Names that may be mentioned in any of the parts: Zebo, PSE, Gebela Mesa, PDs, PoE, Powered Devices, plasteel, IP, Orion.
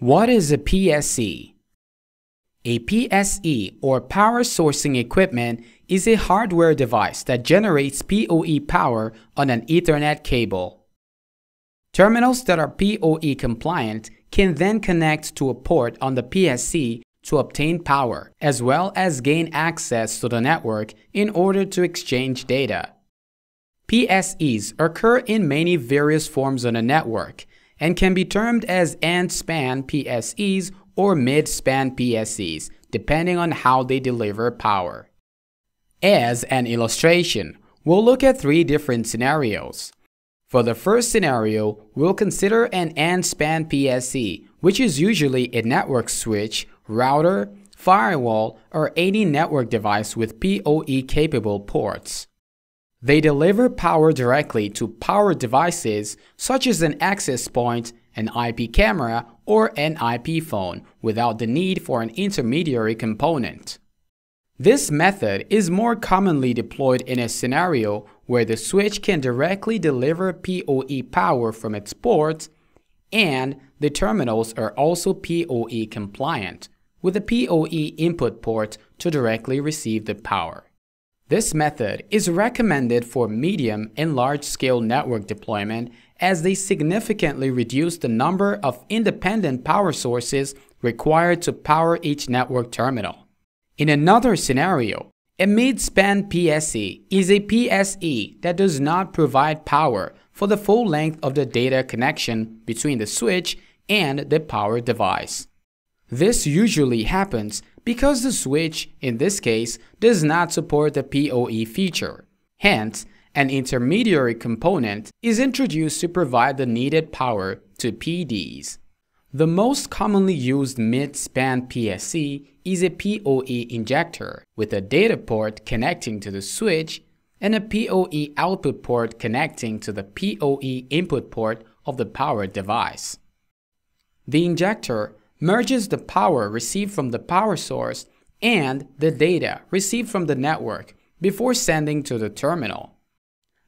What is a PSE? A PSE, or power sourcing equipment, is a hardware device that generates PoE power on an Ethernet cable. Terminals that are PoE compliant can then connect to a port on the PSE to obtain power, as well as gain access to the network in order to exchange data. PSEs occur in many various forms on a network, and can be termed as end-span PSEs or mid-span PSEs, depending on how they deliver power. As an illustration, we'll look at three different scenarios. For the first scenario, we'll consider an end-span PSE, which is usually a network switch, router, firewall, or any network device with PoE-capable ports. They deliver power directly to powered devices such as an access point, an IP camera, or an IP phone without the need for an intermediary component. This method is more commonly deployed in a scenario where the switch can directly deliver PoE power from its port, and the terminals are also PoE compliant, with a PoE input port to directly receive the power. This method is recommended for medium and large-scale network deployment as they significantly reduce the number of independent power sources required to power each network terminal. In another scenario, a mid-span PSE is a PSE that does not provide power for the full length of the data connection between the switch and the power device. This usually happens because the switch, in this case, does not support the PoE feature. Hence, an intermediary component is introduced to provide the needed power to PDs. The most commonly used mid-span PSE is a PoE injector with a data port connecting to the switch and a PoE output port connecting to the PoE input port of the powered device. The injector merges the power received from the power source and the data received from the network before sending to the terminal.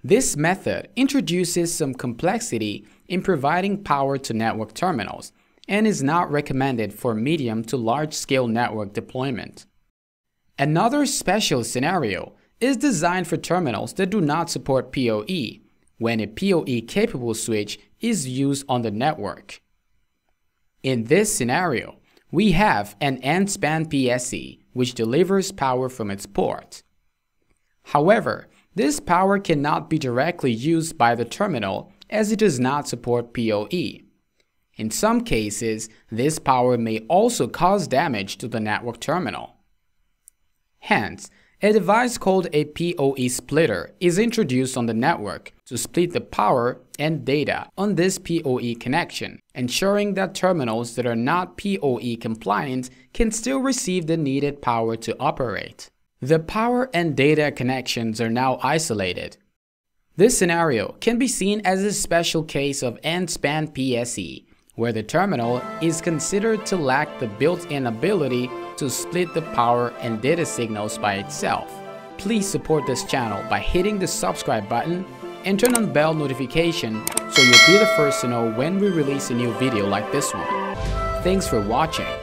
This method introduces some complexity in providing power to network terminals and is not recommended for medium to large-scale network deployment. Another special scenario is designed for terminals that do not support PoE, when a PoE-capable switch is used on the network. In this scenario, we have an end-span PSE which delivers power from its port. However, this power cannot be directly used by the terminal as it does not support PoE. In some cases, this power may also cause damage to the network terminal. Hence, a device called a PoE splitter is introduced on the network to split the power and data on this PoE connection, ensuring that terminals that are not PoE compliant can still receive the needed power to operate. The power and data connections are now isolated. This scenario can be seen as a special case of end-span PSE, where the terminal is considered to lack the built-in ability to split the power and data signals by itself. Please support this channel by hitting the subscribe button and turn on bell notification so you'll be the first to know when we release a new video like this one. Thanks for watching.